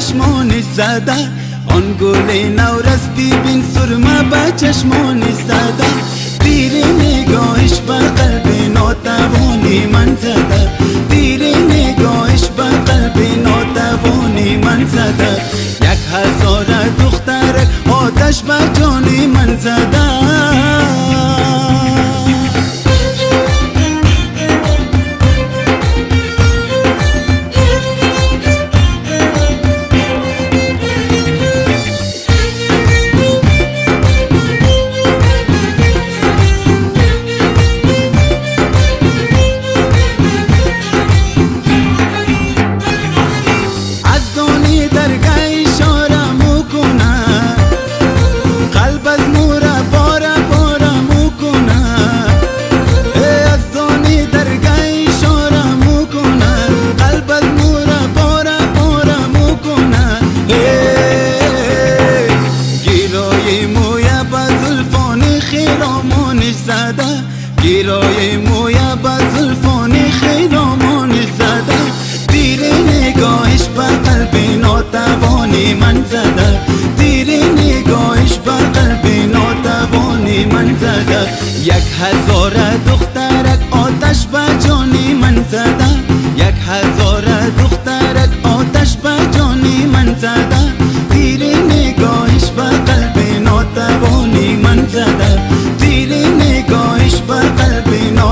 چشمانی زده آن گل نورس ببین سرما با چشمانی زده دیر نگاهش با قلب ناتوانی من زده دیر نگاهش با قلب ناتوانی من زده 1000 دختر آتش با جانی من زده گیرای مویا با زلفانی خیرامانی زده دیر نگاهش با قلب ناتوانی من زده دیر نگاهش با قلب ناتوانی من زده 1000 دخترک آتش با جانی من زده 1000 دخترک آتش با جانی من زده دیر نگاهش با قلب ناتوانی من زده دیر نگاهش با قلب